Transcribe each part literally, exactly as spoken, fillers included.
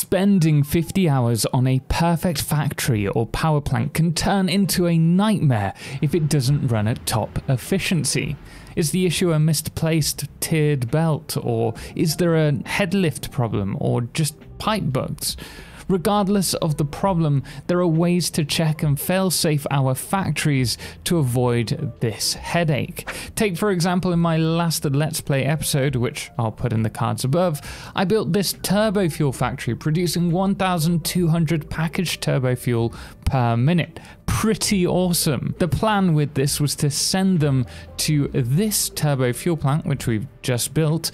Spending fifty hours on a perfect factory or power plant can turn into a nightmare if it doesn't run at top efficiency. Is the issue a misplaced tiered belt, or is there a headlift problem, or just pipe bugs? Regardless of the problem, there are ways to check and fail-safe our factories to avoid this headache. Take for example, in my last Let's Play episode, which I'll put in the cards above, I built this turbo fuel factory producing one thousand two hundred packaged turbo fuel per minute. Pretty awesome. The plan with this was to send them to this turbo fuel plant, which we've just built,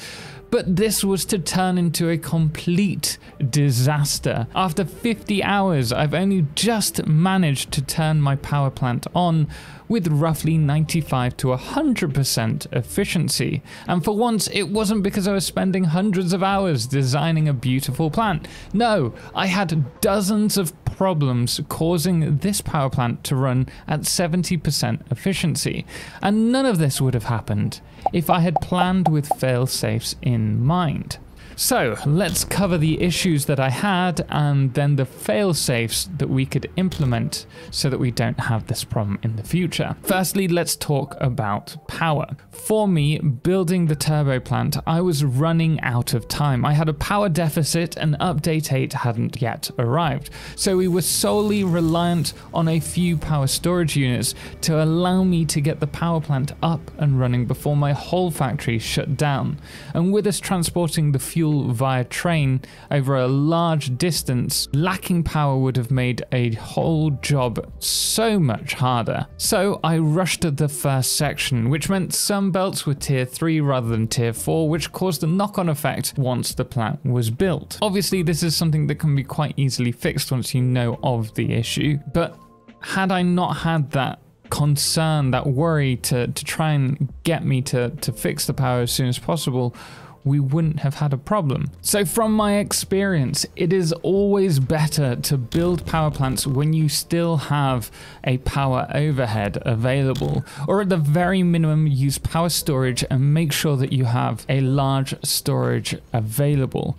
but this was to turn into a complete disaster. After fifty hours, I've only just managed to turn my power plant on with roughly ninety-five to one hundred percent efficiency. And for once, it wasn't because I was spending hundreds of hours designing a beautiful plant. No, I had dozens of problems causing this power plant to run at seventy percent efficiency. And none of this would have happened if I had planned with fail-safes in mind. So let's cover the issues that I had and then the fail-safes that we could implement so that we don't have this problem in the future. Firstly, let's talk about power. For me, building the turbo plant, I was running out of time. I had a power deficit and update eight hadn't yet arrived. So we were solely reliant on a few power storage units to allow me to get the power plant up and running before my whole factory shut down. And with us transporting the fuel via train over a large distance, lacking power would have made a whole job so much harder. So I rushed at the first section, which meant some belts were tier three rather than tier four, which caused a knock-on effect once the plant was built. Obviously, this is something that can be quite easily fixed once you know of the issue, but had I not had that concern, that worry to, to try and get me to, to fix the power as soon as possible, we wouldn't have had a problem. So from my experience, it is always better to build power plants when you still have a power overhead available, or at the very minimum use power storage and make sure that you have a large storage available.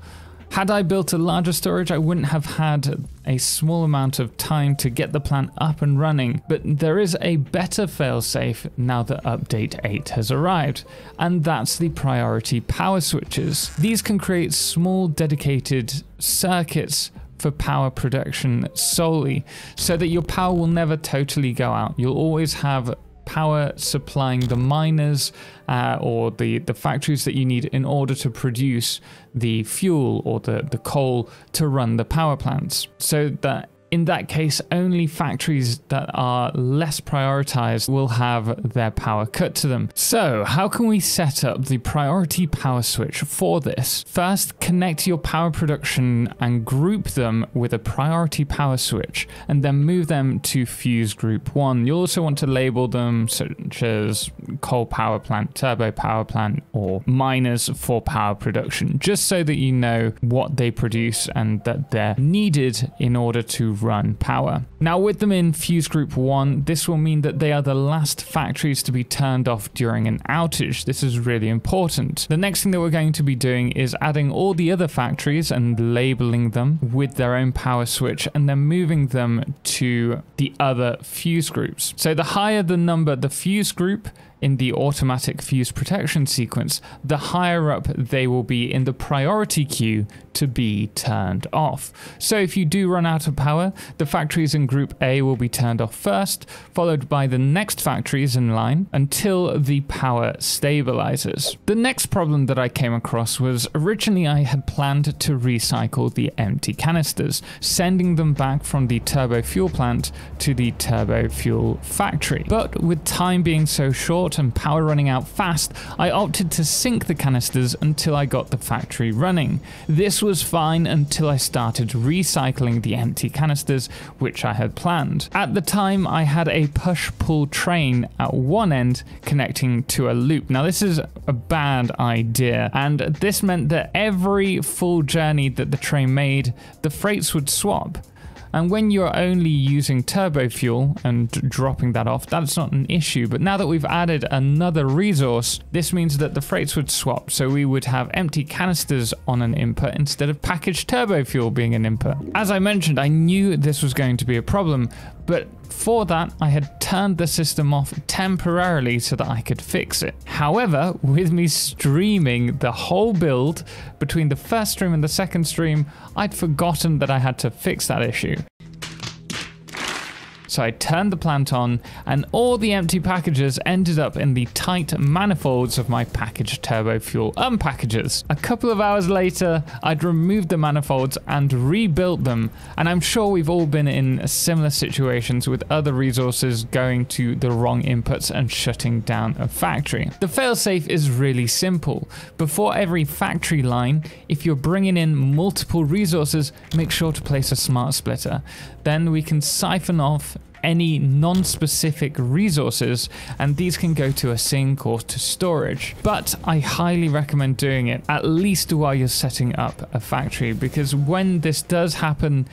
Had I built a larger storage, I wouldn't have had a small amount of time to get the plant up and running, but there is a better failsafe now that update eight has arrived, and that's the priority power switches. These can create small dedicated circuits for power production solely, so that your power will never totally go out. You'll always have power supplying the miners uh, or the, the factories that you need in order to produce the fuel or the, the coal to run the power plants. So that in that case, only factories that are less prioritized will have their power cut to them. So how can we set up the priority power switch for this? First, connect your power production and group them with a priority power switch, and then move them to fuse group one. You'll also want to label them such as coal power plant, turbo power plant, or miners for power production, just so that you know what they produce and that they're needed in order to run power. Now with them in fuse group one, this will mean that they are the last factories to be turned off during an outage. This is really important. The next thing that we're going to be doing is adding all the other factories and labeling them with their own power switch, and then moving them to the other fuse groups. So the higher the number, the fuse group in the automatic fuse protection sequence, the higher up they will be in the priority queue to be turned off. So if you do run out of power, the factories in group A will be turned off first, followed by the next factories in line until the power stabilizes. The next problem that I came across was originally I had planned to recycle the empty canisters, sending them back from the turbo fuel plant to the turbo fuel factory. But with time being so short, and power running out fast, I opted to sink the canisters until I got the factory running. This was fine until I started recycling the empty canisters, which I had planned. At the time, I had a push-pull train at one end connecting to a loop. Now this is a bad idea, and this meant that every full journey that the train made, the freights would swap. And when you're only using turbo fuel and dropping that off, that's not an issue. But now that we've added another resource, this means that the freights would swap. So we would have empty canisters on an input instead of packaged turbo fuel being an input. As I mentioned, I knew this was going to be a problem, but for that, I had turned the system off temporarily so that I could fix it. However, with me streaming the whole build between the first stream and the second stream, I'd forgotten that I had to fix that issue. So I turned the plant on, and all the empty packages ended up in the tight manifolds of my packaged turbo fuel unpackages. A couple of hours later, I'd removed the manifolds and rebuilt them, and I'm sure we've all been in similar situations with other resources going to the wrong inputs and shutting down a factory. The failsafe is really simple. Before every factory line, if you're bringing in multiple resources, make sure to place a smart splitter. Then we can siphon off any non-specific resources, and these can go to a sink or to storage. But I highly recommend doing it, at least while you're setting up a factory, because when this does happen,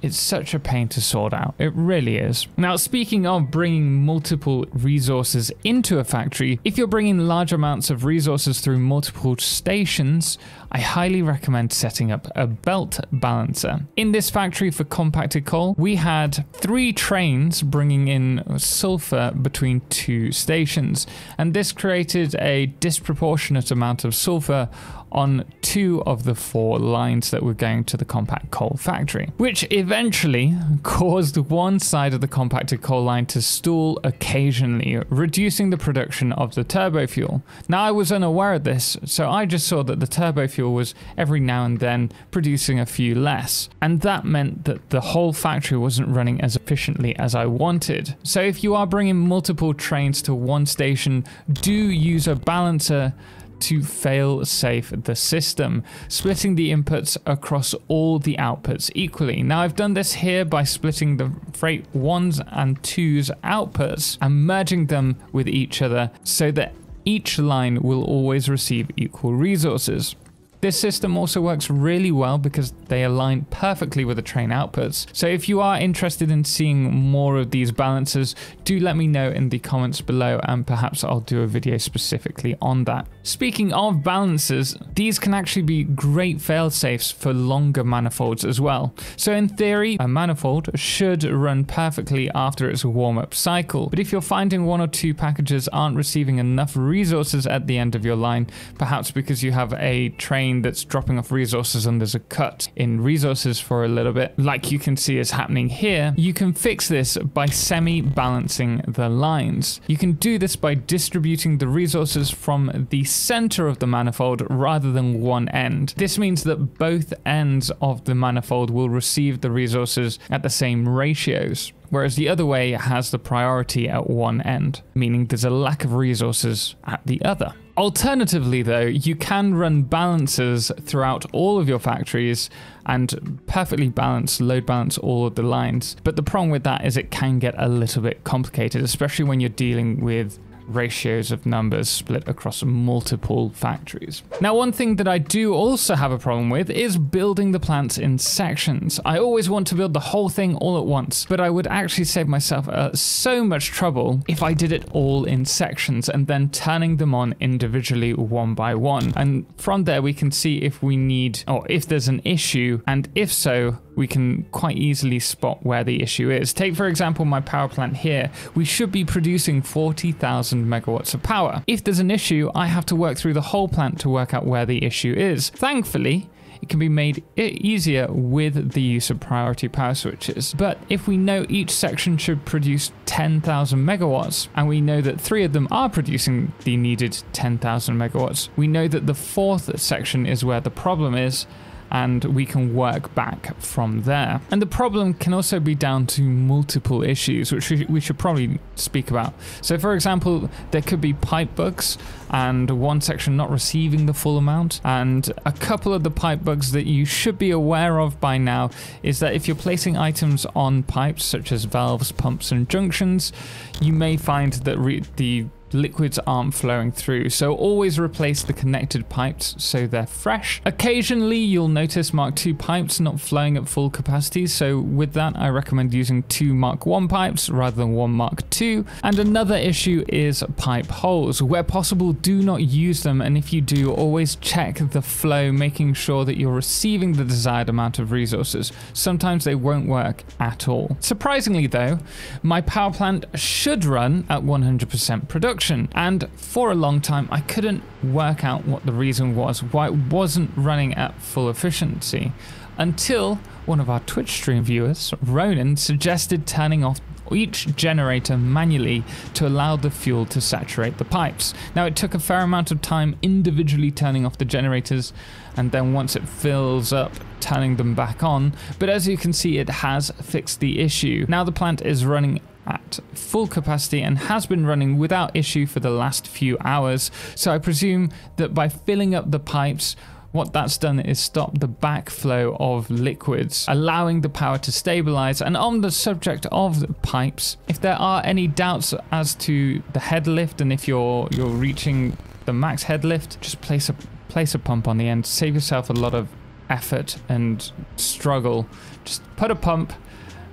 it's such a pain to sort out. It really is. Now, speaking of bringing multiple resources into a factory, if you're bringing large amounts of resources through multiple stations, I highly recommend setting up a belt balancer. In this factory for compacted coal, we had three trains bringing in sulfur between two stations, and this created a disproportionate amount of sulfur on two of the four lines that were going to the compact coal factory, which eventually caused one side of the compacted coal line to stall occasionally, reducing the production of the turbo fuel. Now, I was unaware of this, so I just saw that the turbo fuel was every now and then producing a few less, and that meant that the whole factory wasn't running as efficiently as I wanted. So if you are bringing multiple trains to one station, do use a balancer to fail safe the system, splitting the inputs across all the outputs equally. Now, I've done this here by splitting the freight ones and twos outputs and merging them with each other so that each line will always receive equal resources. This system also works really well because they align perfectly with the train outputs. So if you are interested in seeing more of these balances, do let me know in the comments below, and perhaps I'll do a video specifically on that. Speaking of balances, these can actually be great fail-safes for longer manifolds as well. So in theory, a manifold should run perfectly after its warm-up cycle. But if you're finding one or two packages aren't receiving enough resources at the end of your line, perhaps because you have a train that's dropping off resources and there's a cut in resources for a little bit, like you can see is happening here, you can fix this by semi-balancing the lines. You can do this by distributing the resources from the center of the manifold rather than one end. This means that both ends of the manifold will receive the resources at the same ratios, whereas the other way has the priority at one end, meaning there's a lack of resources at the other. Alternatively though, you can run balancers throughout all of your factories and perfectly balance, load balance all of the lines. But the problem with that is it can get a little bit complicated, especially when you're dealing with ratios of numbers split across multiple factories. Now, one thing that I do also have a problem with is building the plants in sections. I always want to build the whole thing all at once, but I would actually save myself uh, so much trouble if I did it all in sections and then turning them on individually one by one. And from there, we can see if we need, or if there's an issue, and if so, we can quite easily spot where the issue is. Take, for example, my power plant here. We should be producing forty thousand megawatts of power. If there's an issue, I have to work through the whole plant to work out where the issue is. Thankfully, it can be made easier with the use of priority power switches. But if we know each section should produce ten thousand megawatts, and we know that three of them are producing the needed ten thousand megawatts, we know that the fourth section is where the problem is, and we can work back from there. And the problem can also be down to multiple issues, which we should probably speak about. So for example, there could be pipe bugs and one section not receiving the full amount. And a couple of the pipe bugs that you should be aware of by now is that if you're placing items on pipes, such as valves, pumps, and junctions, you may find that re the liquids aren't flowing through, so always replace the connected pipes so they're fresh. Occasionally you'll notice Mark two pipes not flowing at full capacity, so with that I recommend using two Mark one pipes rather than one Mark two. And another issue is pipe holes. Where possible, do not use them, and if you do, always check the flow, making sure that you're receiving the desired amount of resources. Sometimes they won't work at all. Surprisingly though, my power plant should run at one hundred percent production. And for a long time, I couldn't work out what the reason was, why it wasn't running at full efficiency, until one of our Twitch stream viewers, Ronan, suggested turning off each generator manually to allow the fuel to saturate the pipes. Now, it took a fair amount of time individually turning off the generators, and then once it fills up, turning them back on. But as you can see, it has fixed the issue. Now the plant is running at full capacity and has been running without issue for the last few hours. So I presume that by filling up the pipes, what that's done is stop the backflow of liquids, allowing the power to stabilize. And on the subject of the pipes, if there are any doubts as to the head lift and if you're you're reaching the max head lift, just place a place a pump on the end. Save yourself a lot of effort and struggle. Just put a pump,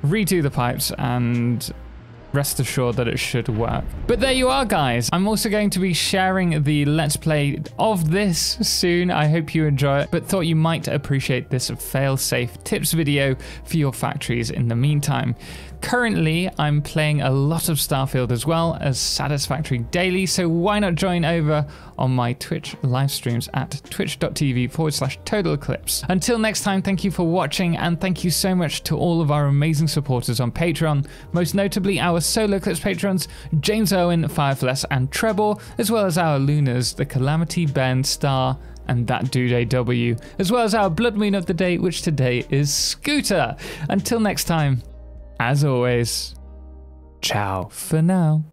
redo the pipes, and rest assured that it should work. But there you are, guys. I'm also going to be sharing the Let's Play of this soon. I hope you enjoy it, but thought you might appreciate this fail-safe tips video for your factories in the meantime. Currently, I'm playing a lot of Starfield as well as Satisfactory daily, so why not join over on my Twitch live streams at twitch dot t v forward slash Total Eclipse. Until next time, thank you for watching, and thank you so much to all of our amazing supporters on Patreon, most notably our Solo Eclipse patrons, James Owen, Firefless, and Treble, as well as our Lunas, the Calamity, Ben, Star, and That Dude A W, as well as our Blood Moon of the Day, which today is Scooter. Until next time, as always, ciao for now.